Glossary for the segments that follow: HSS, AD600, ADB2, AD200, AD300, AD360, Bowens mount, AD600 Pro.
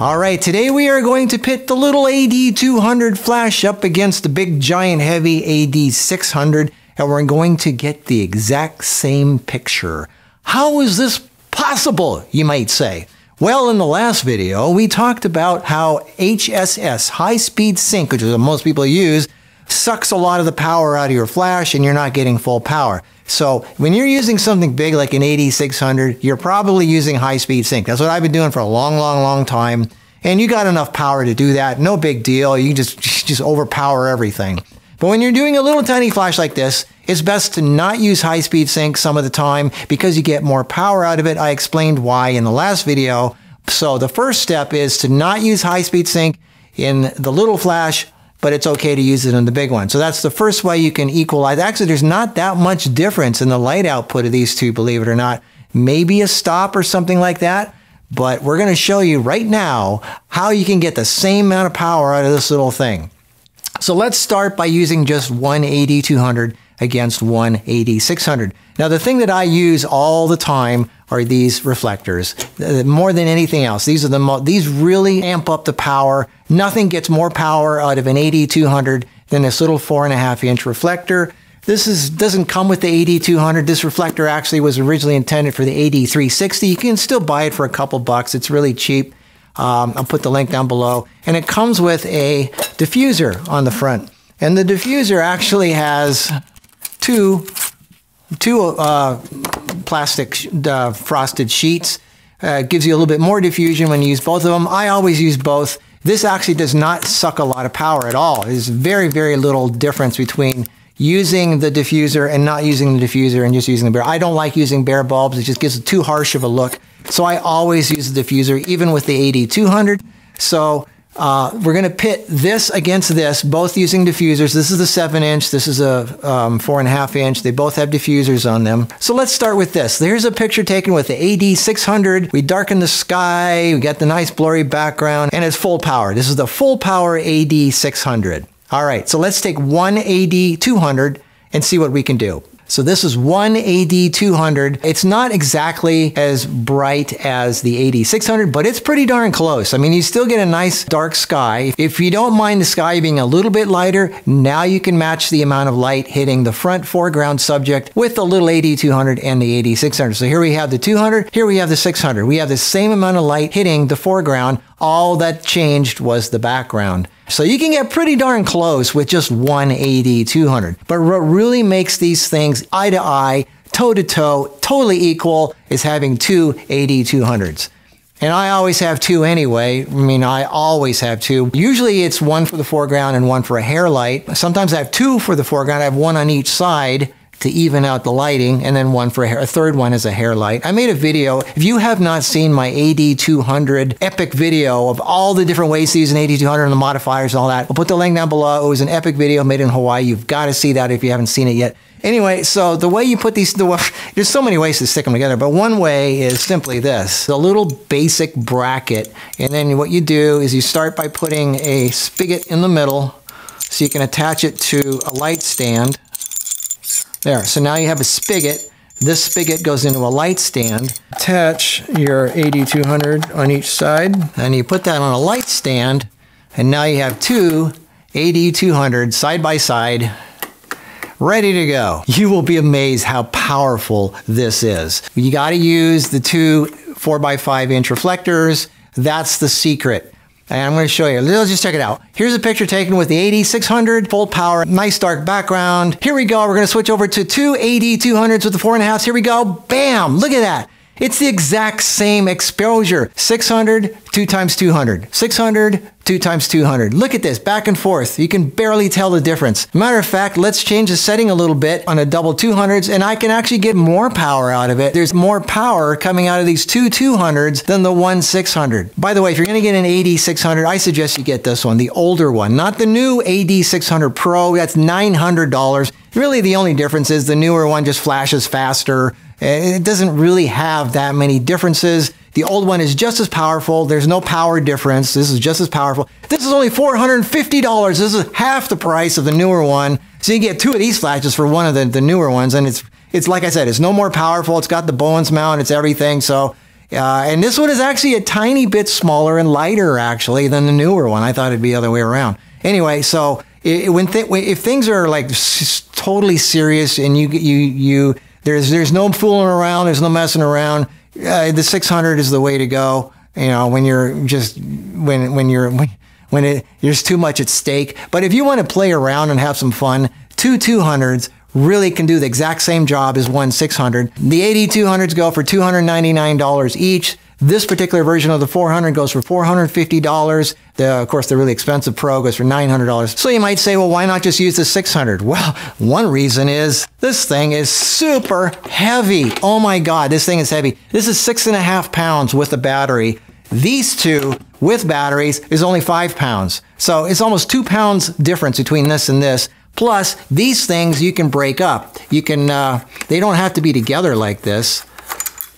Alright, today we are going to pit the little AD200 flash up against the big giant heavy AD600, and we're going to get the exact same picture. How is this possible, you might say? Well, in the last video, we talked about how HSS, high-speed sync, which is what most people use, sucks a lot of the power out of your flash and you're not getting full power. So when you're using something big like an AD600, you're probably using high-speed sync. That's what I've been doing for a long time. And you got enough power to do that, no big deal. You just overpower everything. But when you're doing a little tiny flash like this, it's best to not use high-speed sync some of the time because you get more power out of it. I explained why in the last video. So the first step is to not use high-speed sync in the little flash, but it's okay to use it in the big one. So that's the first way you can equalize. Actually, there's not that much difference in the light output of these two, believe it or not. Maybe a stop or something like that, but we're gonna show you right now how you can get the same amount of power out of this little thing. So let's start by using just one AD200 against one AD600. Now, the thing that I use all the time are these reflectors, more than anything else. These are these really amp up the power. Nothing gets more power out of an AD200 than this little 4.5-inch reflector. This doesn't come with the AD200. This reflector actually was originally intended for the AD360. You can still buy it for a couple bucks. It's really cheap. I'll put the link down below. And it comes with a diffuser on the front. And the diffuser actually has two plastic frosted sheets. Gives you a little bit more diffusion when you use both of them. I always use both. This actually does not suck a lot of power at all. There's very little difference between using the diffuser and not using the diffuser and just using the bare. I don't like using bare bulbs. It just gives it too harsh of a look. So I always use the diffuser, even with the AD200. So we're gonna pit this against this, both using diffusers. This is the 7-inch, this is a 4.5-inch. They both have diffusers on them. So let's start with this. Here's a picture taken with the AD600. We darken the sky, we got the nice blurry background, and it's full power. This is the full power AD600. All right, so let's take one AD200 and see what we can do. So this is one AD200. It's not exactly as bright as the AD600, but it's pretty darn close. I mean, you still get a nice dark sky. If you don't mind the sky being a little bit lighter, now you can match the amount of light hitting the front foreground subject with the little AD200 and the AD600. So here we have the 200, here we have the 600. We have the same amount of light hitting the foreground. All that changed was the background. So you can get pretty darn close with just one AD200. But what really makes these things eye to eye, toe to toe, totally equal is having two AD200s. And I always have two anyway. I mean, I always have two. Usually it's one for the foreground and one for a hair light. Sometimes I have two for the foreground. I have one on each side to even out the lighting, and then one for a third one is a hair light. I made a video. If you have not seen my AD200 epic video of all the different ways to use an AD200 and the modifiers and all that, I'll put the link down below. It was an epic video made in Hawaii. You've got to see that if you haven't seen it yet. Anyway, so the way you put these, there's so many ways to stick them together, but one way is simply this, the little basic bracket. And then what you do is you start by putting a spigot in the middle so you can attach it to a light stand. There, so now you have a spigot. This spigot goes into a light stand. Attach your AD200 on each side, and you put that on a light stand, and now you have two AD200 side by side, ready to go. You will be amazed how powerful this is. You gotta use the two 4x5-inch reflectors. That's the secret. And I'm gonna show you, let's just check it out. Here's a picture taken with the AD600, full power, nice dark background. Here we go, we're gonna switch over to two AD200s with the 4.5s, here we go, bam, look at that. It's the exact same exposure, 600, 2x200, 600, 2x200. Look at this, back and forth, you can barely tell the difference. Matter of fact, let's change the setting a little bit on a double 200s and I can actually get more power out of it. There's more power coming out of these two 200s than the one 600. By the way, if you're gonna get an AD600, I suggest you get this one, the older one, not the new AD600 Pro, that's $900. Really the only difference is the newer one just flashes faster. It doesn't really have that many differences. The old one is just as powerful. There's no power difference. This is just as powerful. This is only $450. This is half the price of the newer one. So you get two of these flashes for one of the newer ones. And it's like I said, it's no more powerful. It's got the Bowens mount, it's everything. So And this one is actually a tiny bit smaller and lighter actually than the newer one. I thought it'd be the other way around. Anyway, so if things are like totally serious and there's no fooling around, there's no messing around, the 600 is the way to go. You know, when you're just when there's too much at stake. But if you want to play around and have some fun, two 200s really can do the exact same job as one 600. The AD200s go for $299 each. This particular version of the 400 goes for $450. Of course, the really expensive Pro goes for $900. So you might say, well, why not just use the 600? Well, one reason is this thing is super heavy. Oh my God, this thing is heavy. This is 6.5 pounds with a battery. These two with batteries is only 5 pounds. So it's almost 2 pounds difference between this and this. Plus, these things you can break up. You can, they don't have to be together like this.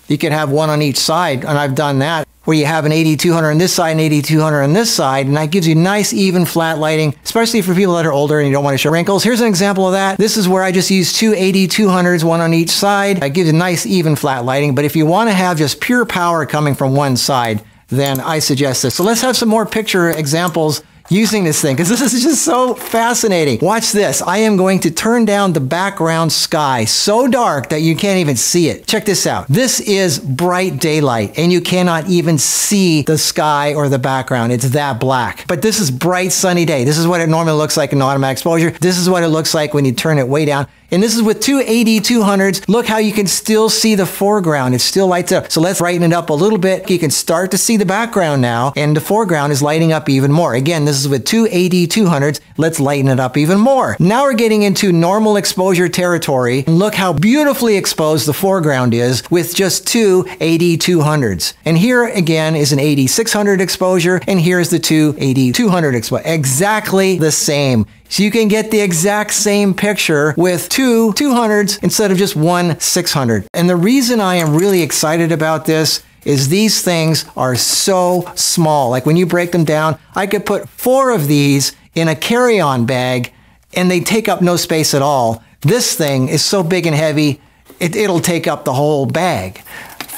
You can have one on each side, and I've done that, where you have an AD200 on this side and AD200 on this side, and that gives you nice, even, flat lighting, especially for people that are older and you don't want to show wrinkles. Here's an example of that. This is where I just use two AD200s, one on each side. That gives you nice, even, flat lighting, but if you want to have just pure power coming from one side, then I suggest this. So let's have some more picture examples using this thing, because this is just so fascinating. Watch this. I am going to turn down the background sky so dark that you can't even see it. Check this out. This is bright daylight, and you cannot even see the sky or the background. It's that black. But this is bright sunny day. This is what it normally looks like in automatic exposure. This is what it looks like when you turn it way down. And this is with two AD200s. Look how you can still see the foreground. It still lights up. So let's brighten it up a little bit. You can start to see the background now, and the foreground is lighting up even more. Again, this is with two AD200s. Let's lighten it up even more. Now we're getting into normal exposure territory. And look how beautifully exposed the foreground is with just two AD200s. And here again is an AD600 exposure, and here's the two AD200 exposure. Exactly the same. So you can get the exact same picture with two 200s instead of just one 600. And the reason I am really excited about this is these things are so small. Like when you break them down, I could put 4 of these in a carry-on bag and they take up no space at all. This thing is so big and heavy, it'll take up the whole bag.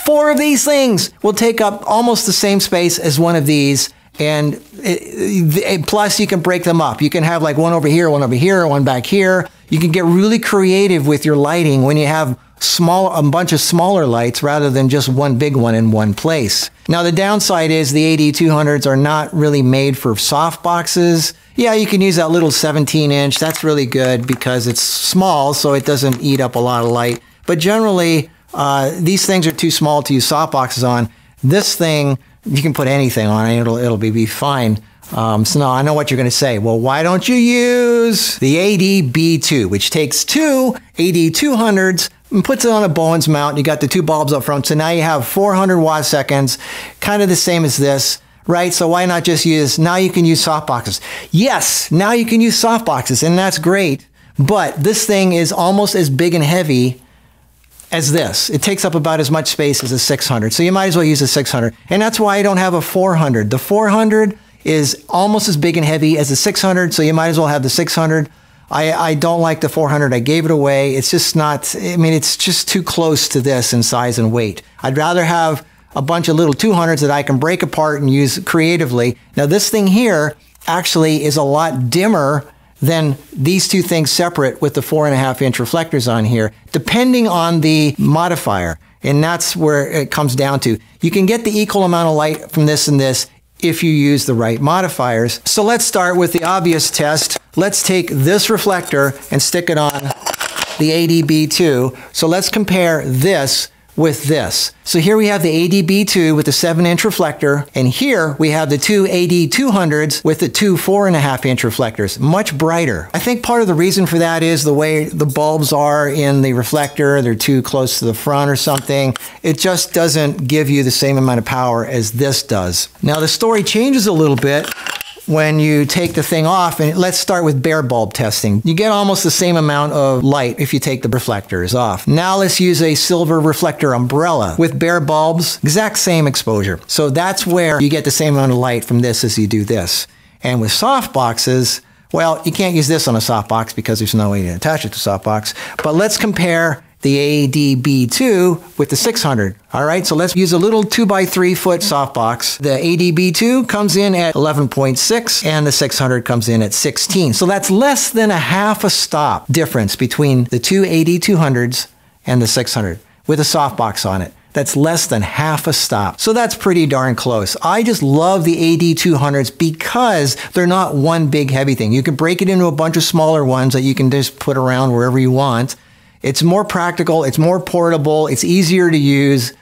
4 of these things will take up almost the same space as one of these. And plus you can break them up. You can have like one over here, one back here. You can get really creative with your lighting when you have a bunch of smaller lights rather than just one big one in one place. Now the downside is the AD200s are not really made for soft boxes. Yeah, you can use that little 17-inch. That's really good because it's small, so it doesn't eat up a lot of light. But generally, these things are too small to use soft boxes on. This thing, you can put anything on it, it'll be fine. So now I know what you're gonna say. Well, why don't you use the ADB2, which takes two AD200s and puts it on a Bowens mount. You got the two bulbs up front, so now you have 400 watt seconds, kind of the same as this, right? So why not just use, now you can use softboxes. Yes, now you can use softboxes, and that's great, but this thing is almost as big and heavy as this. It takes up about as much space as a 600. So you might as well use a 600. And that's why I don't have a 400. The 400 is almost as big and heavy as the 600. So you might as well have the 600. I don't like the 400. I gave it away. It's just not, I mean, it's just too close to this in size and weight. I'd rather have a bunch of little 200s that I can break apart and use creatively. Now this thing here actually is a lot dimmer then these two things separate with the 4.5-inch reflectors on here, depending on the modifier. And that's where it comes down to. You can get the equal amount of light from this and this if you use the right modifiers. So let's start with the obvious test. Let's take this reflector and stick it on the ADB2. So let's compare this with this. So here we have the ADB2 with the 7-inch reflector, and here we have the two AD200s with the two 4.5-inch reflectors, much brighter. I think part of the reason for that is the way the bulbs are in the reflector, they're too close to the front or something. It just doesn't give you the same amount of power as this does. Now the story changes a little bit when you take the thing off, and let's start with bare bulb testing. You get almost the same amount of light if you take the reflectors off. Now let's use a silver reflector umbrella with bare bulbs, exact same exposure. So that's where you get the same amount of light from this as you do this. And with soft boxes, well, you can't use this on a soft box because there's no way to attach it to soft box, but let's compare the ADB2 with the 600. All right, so let's use a little 2 by 3 foot softbox. The ADB2 comes in at 11.6 and the 600 comes in at 16. So that's less than a half a stop difference between the two AD200s and the 600 with a softbox on it. That's less than half a stop. So that's pretty darn close. I just love the AD200s because they're not one big heavy thing. You can break it into a bunch of smaller ones that you can just put around wherever you want. It's more practical, it's more portable, it's easier to use.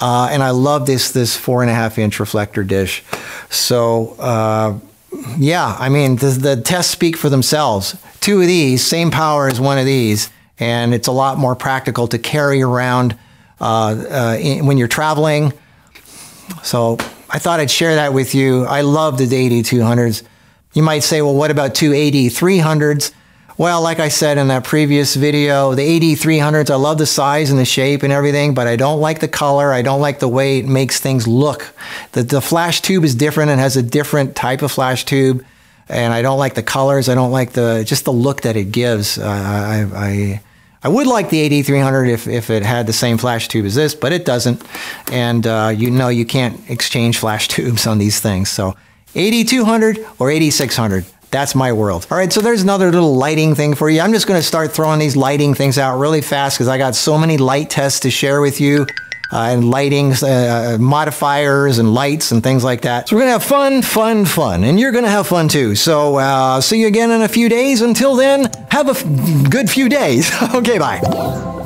And I love this 4.5-inch reflector dish. So yeah, I mean, the tests speak for themselves. Two of these, same power as one of these, and it's a lot more practical to carry around when you're traveling. So I thought I'd share that with you. I love the AD200s. You might say, well, what about two AD300s? Well, like I said in that previous video, the AD300s, I love the size and the shape and everything, but I don't like the color. I don't like the way it makes things look. The flash tube is different and has a different type of flash tube. And I don't like the colors. I don't like just the look that it gives. I would like the AD300 if it had the same flash tube as this, but it doesn't. And you know, you can't exchange flash tubes on these things. So AD200 or AD600, that's my world. All right, so there's another little lighting thing for you. I'm just gonna start throwing these lighting things out really fast because I got so many light tests to share with you and lighting modifiers and lights and things like that. So we're gonna have fun, fun, fun, and you're gonna have fun too. So see you again in a few days. Until then, have a good few days. Okay, bye.